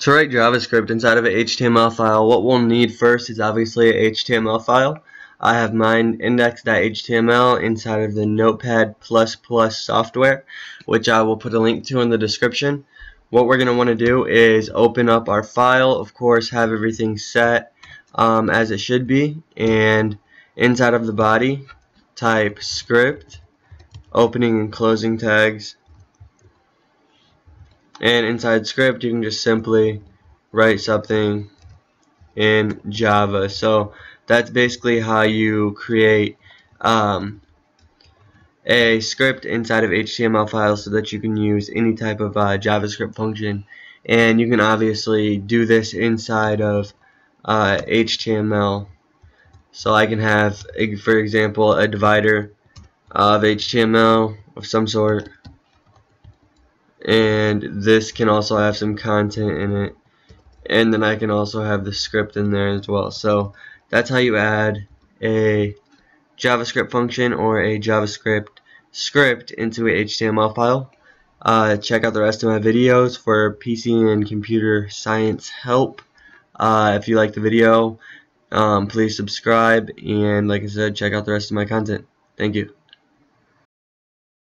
To write JavaScript inside of an HTML file, what we'll need first is obviously an HTML file. I have mine index.html inside of the Notepad++ software, which I will put a link to in the description. What we're going to want to do is open up our file, of course have everything set as it should be, and inside of the body type script, opening and closing tags. And inside script, you can just simply write something in Java. So that's basically how you create a script inside of HTML files so that you can use any type of JavaScript function. And you can obviously do this inside of HTML. So I can have, for example, a divider of HTML of some sort. And this can also have some content in it, and then I can also have the script in there as well. So that's how you add a JavaScript function or a JavaScript script into an HTML file. Check out the rest of my videos for PC and computer science help. If you like the video, please subscribe, and like I said, check out the rest of my content. Thank you.